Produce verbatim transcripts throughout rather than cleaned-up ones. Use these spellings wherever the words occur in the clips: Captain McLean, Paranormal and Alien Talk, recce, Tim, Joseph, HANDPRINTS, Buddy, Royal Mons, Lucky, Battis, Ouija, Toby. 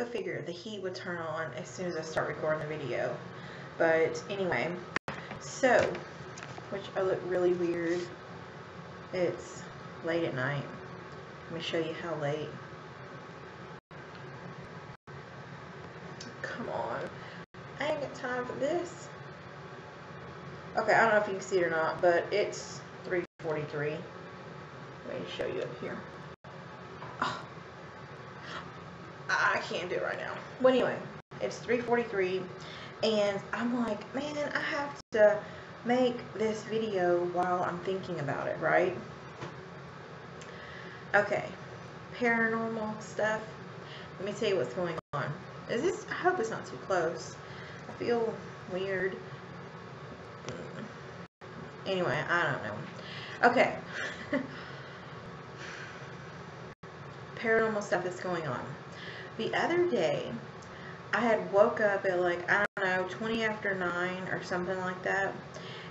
Go figure, the heat would turn on as soon as I start recording the video. But anyway, so, which I look really weird. It's late at night. Let me show you how late. Come on. I ain't got time for this. Okay, I don't know if you can see it or not, but it's three forty-three. Let me show you up here. Oh. I can't do it right now. But anyway, it's three forty-three, and I'm like, man, I have to make this video while I'm thinking about it, right? Okay, paranormal stuff. Let me tell you what's going on. Is this? I hope it's not too close. I feel weird. Anyway, I don't know. Okay. Paranormal stuff is going on. The other day, I had woke up at like, I don't know, twenty after nine or something like that.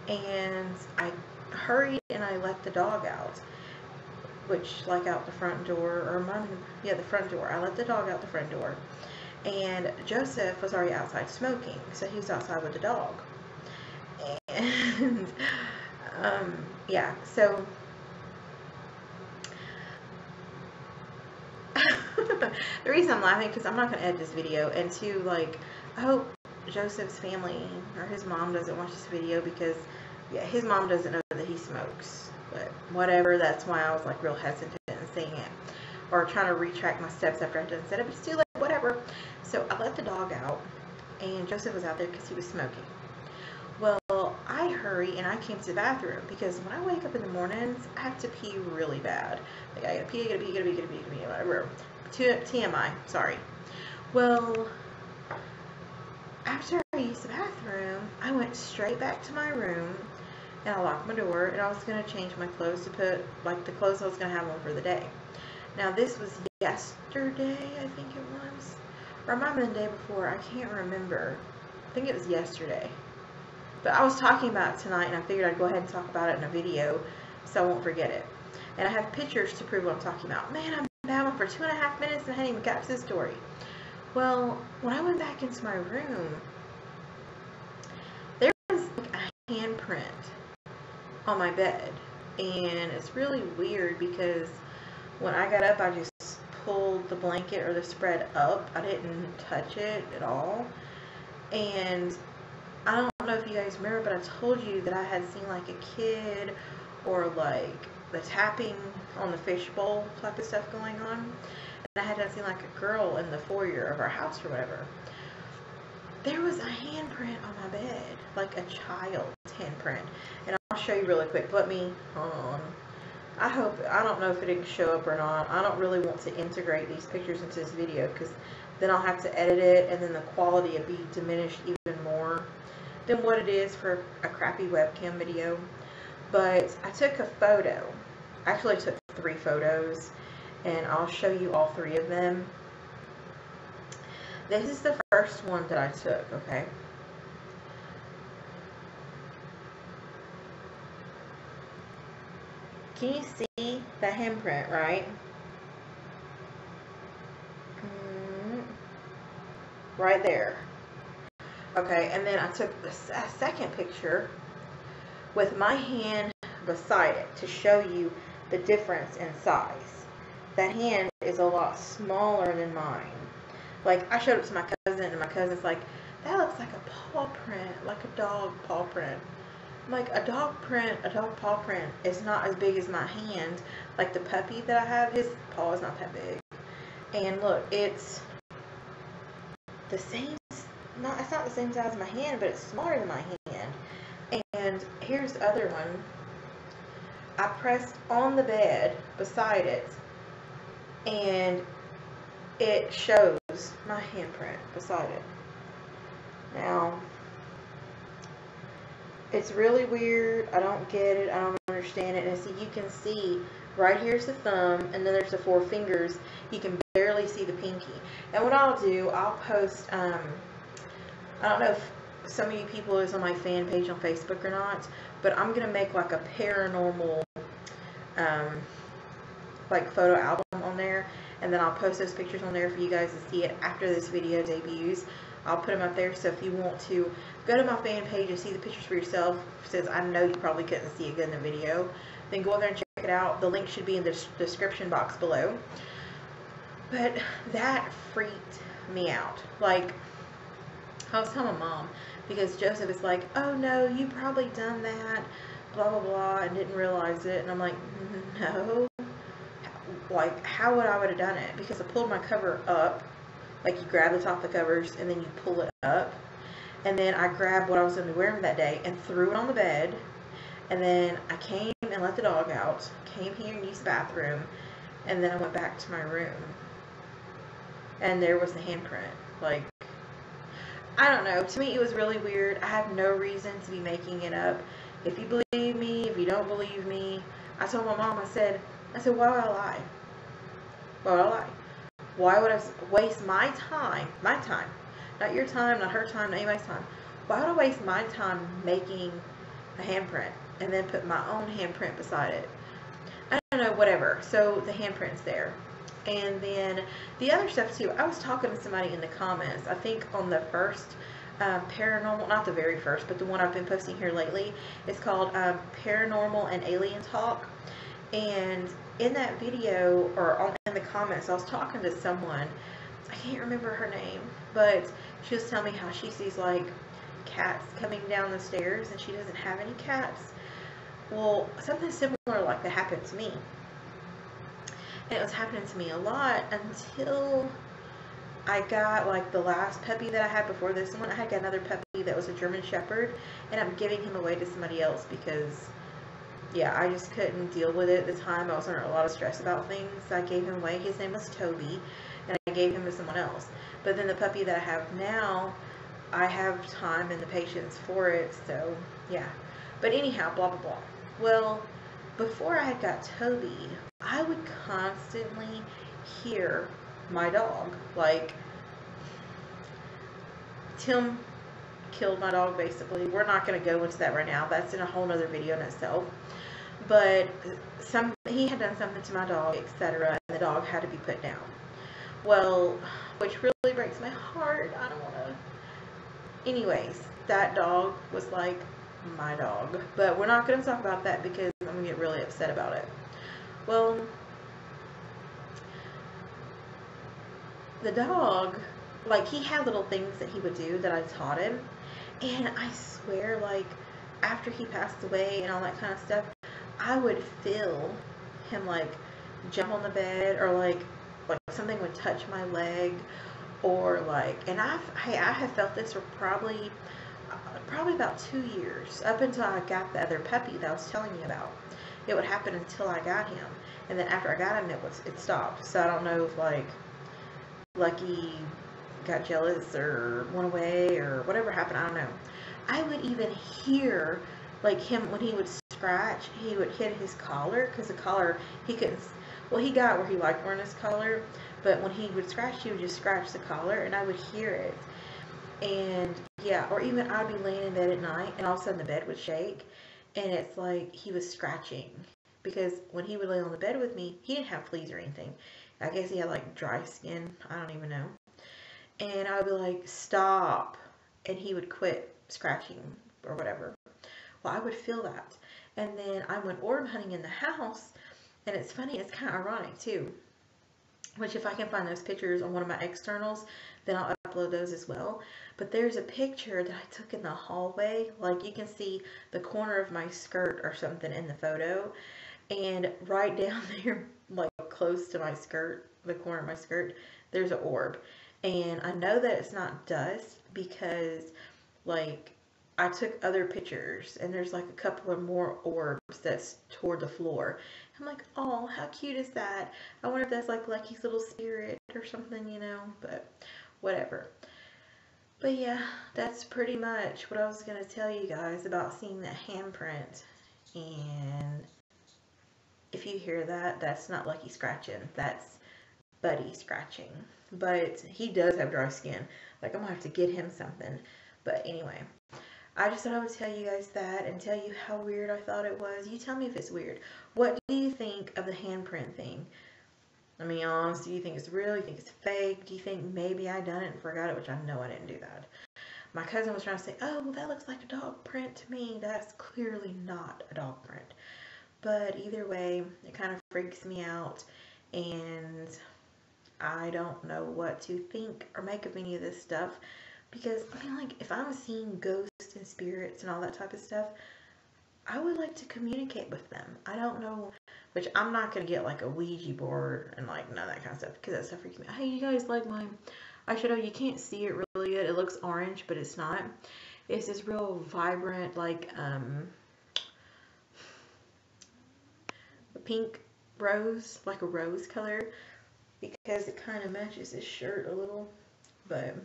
And I hurried and I let the dog out. Which, like out the front door, or my, yeah, the front door. I let the dog out the front door. And Joseph was already outside smoking. So he was outside with the dog. And, um, yeah, so, the reason I'm laughing, because I'm not going to edit this video, and two, like, I hope Joseph's family, or his mom, doesn't watch this video, because, yeah, his mom doesn't know that he smokes, but whatever, that's why I was, like, real hesitant in saying it, or trying to retract my steps after I done said it, but still, like, whatever. So, I let the dog out, and Joseph was out there because he was smoking. Well, I hurry and I came to the bathroom because when I wake up in the mornings, I have to pee really bad. Like, I gotta pee, I gotta pee, I gotta pee, I gotta pee, I gotta pee, whatever. T M I, sorry. Well, after I used the bathroom, I went straight back to my room and I locked my door and I was gonna change my clothes to put, like, the clothes I was gonna have on for the day. Now, this was yesterday, I think it was. Or might have been the day before, I can't remember. I think it was yesterday. But I was talking about it tonight, and I figured I'd go ahead and talk about it in a video so I won't forget it. And I have pictures to prove what I'm talking about. Man, I've been babbling for two and a half minutes, and I hadn't even got to this story. Well, when I went back into my room, there was like a handprint on my bed. And it's really weird because when I got up, I just pulled the blanket or the spread up. I didn't touch it at all. And I don't know if you guys remember, but I told you that I had seen like a kid or like the tapping on the fishbowl type of stuff going on, and I had seen like a girl in the foyer of our house or whatever. There was a handprint on my bed, like a child's handprint, and I'll show you really quick. Let me, hold on. I hope, I don't know if it didn't show up or not. I don't really want to integrate these pictures into this video because then I'll have to edit it and then the quality would be diminished even more than what it is for a crappy webcam video. But I took a photo. I actually took three photos and I'll show you all three of them. This is the first one that I took, okay? Can you see the handprint, right? Mm-hmm. Right there. Okay, and then I took the second picture with my hand beside it to show you the difference in size. That hand is a lot smaller than mine. Like, I showed it to my cousin, and my cousin's like, that looks like a paw print, like a dog paw print. I'm like, a dog print, a dog paw print is not as big as my hand. Like, the puppy that I have, his paw is not that big. And look, it's the same. Not, it's not the same size as my hand, but it's smaller than my hand. And here's the other one. I pressed on the bed beside it, and it shows my handprint beside it. Now, it's really weird. I don't get it. I don't understand it. And see, you can see right here's the thumb, and then there's the four fingers. You can barely see the pinky. And what I'll do, I'll post... Um, I don't know if some of you people is on my fan page on Facebook or not, but I'm going to make like a paranormal um, like photo album on there, and and then I'll post those pictures on there for you guys to see it after this video debuts. I'll put them up there, so if you want to go to my fan page and see the pictures for yourself, since I know you probably couldn't see it good in the video, then go over there and check it out. The link should be in the description box below. But that freaked me out. Like, I was telling my mom, because Joseph is like, oh no, you probably done that, blah blah blah, and didn't realize it. And I'm like, no, like how would I would have done it? Because I pulled my cover up, like you grab the top of the covers and then you pull it up, and then I grabbed what I was going to be wearing that day and threw it on the bed, and then I came and let the dog out, came here and used the bathroom, and then I went back to my room, and there was the handprint. Like, I don't know, to me it was really weird. I have no reason to be making it up. If you believe me, if you don't believe me, I told my mom, I said, I said, why would I lie? Why would I lie? Why would I waste my time, my time, not your time, not her time, not anybody's time. Why would I waste my time making a handprint and then put my own handprint beside it? I don't know, whatever. So the handprint's there. And then the other stuff too, I was talking to somebody in the comments, I think on the first um, paranormal, not the very first, but the one I've been posting here lately. It's called um, Paranormal and Alien Talk. And in that video, or on, in the comments, I was talking to someone, I can't remember her name, but she was telling me how she sees like cats coming down the stairs, and she doesn't have any cats. Well, something similar like that happened to me. And it was happening to me a lot until I got like the last puppy that I had before this one. I had got another puppy that was a German Shepherd, and I'm giving him away to somebody else because, yeah, I just couldn't deal with it at the time. I was under a lot of stress about things. I gave him away. His name was Toby, and I gave him to someone else. But then the puppy that I have now, I have time and the patience for it, so yeah. But anyhow, blah, blah, blah. Well, before I had got Toby, I would constantly hear my dog, like, Tim killed my dog, basically. We're not going to go into that right now. That's in a whole nother video in itself. But some he had done something to my dog, et cetera, and the dog had to be put down. Well, which really breaks my heart. I don't want to... Anyways, that dog was like my dog. But we're not going to talk about that because I'm going to get really upset about it. Well, the dog, like, he had little things that he would do that I taught him. And I swear, like, after he passed away and all that kind of stuff, I would feel him, like, jump on the bed, or, like, like something would touch my leg, or, like, and I've, hey, I have felt this for probably, probably about two years, up until I got the other puppy that I was telling you about. It would happen until I got him, and then after I got him, it was, it stopped. So I don't know if, like, Lucky got jealous or went away or whatever happened, I don't know. I would even hear, like, him when he would scratch, he would hit his collar, because the collar, he couldn't, well, he got where he liked wearing his collar, but when he would scratch, he would just scratch the collar, and I would hear it. And yeah, or even I'd be laying in bed at night, and all of a sudden the bed would shake, and it's like he was scratching, because when he would lay on the bed with me, he didn't have fleas or anything. I guess he had, like, dry skin, I don't even know. And I would be like, stop, and he would quit scratching or whatever. Well, I would feel that. And then I went orb hunting in the house, and it's funny, it's kind of ironic too, which if I can find those pictures on one of my externals, then I'll upload those as well. But there's a picture that I took in the hallway, like you can see the corner of my skirt or something in the photo, and right down there, like close to my skirt, the corner of my skirt, there's an orb. And I know that it's not dust because, like, I took other pictures, and there's like a couple of more orbs that's toward the floor. I'm like, oh, how cute is that? I wonder if that's like Lucky's little spirit or something, you know, but whatever. But yeah, that's pretty much what I was going to tell you guys about seeing that handprint. And if you hear that, that's not Lucky scratching, that's Buddy scratching. But he does have dry skin. Like, I'm going to have to get him something. But anyway, I just thought I would tell you guys that and tell you how weird I thought it was. You tell me if it's weird. What do you think of the handprint thing? I mean, honestly, do you think it's real? You think it's fake? Do you think maybe I done it and forgot it? Which I know I didn't do that. My cousin was trying to say, oh, well, that looks like a dog print to me. That's clearly not a dog print. But either way, it kind of freaks me out, and I don't know what to think or make of any of this stuff. Because, I mean, like, if I'm seeing ghosts and spirits and all that type of stuff, I would like to communicate with them. I don't know, which I'm not going to get, like, a Ouija board and, like, none of that kind of stuff, because that stuff freaks me out. Hey, you guys like my eyeshadow? You can't see it really good. It looks orange, but it's not. It's this real vibrant, like, um, pink rose, like a rose color, because it kind of matches this shirt a little, but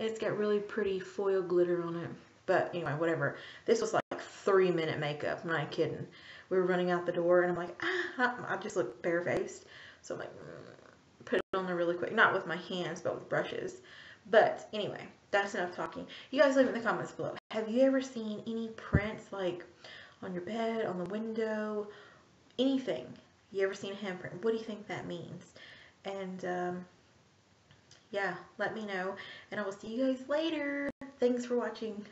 it's got really pretty foil glitter on it. But anyway, whatever. This was like three minute makeup. I'm not kidding. We were running out the door, and I'm like, ah, I just look barefaced. So I'm like, mm, put it on there really quick. Not with my hands, but with brushes. But anyway, that's enough talking. You guys leave it in the comments below. Have you ever seen any prints, like on your bed, on the window, anything? You ever seen a handprint? What do you think that means? And, um, yeah, let me know, and I will see you guys later. Thanks for watching.